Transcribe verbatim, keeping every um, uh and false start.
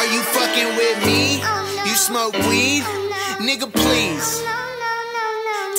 Are you fucking with me? You smoke weed? Nigga, please.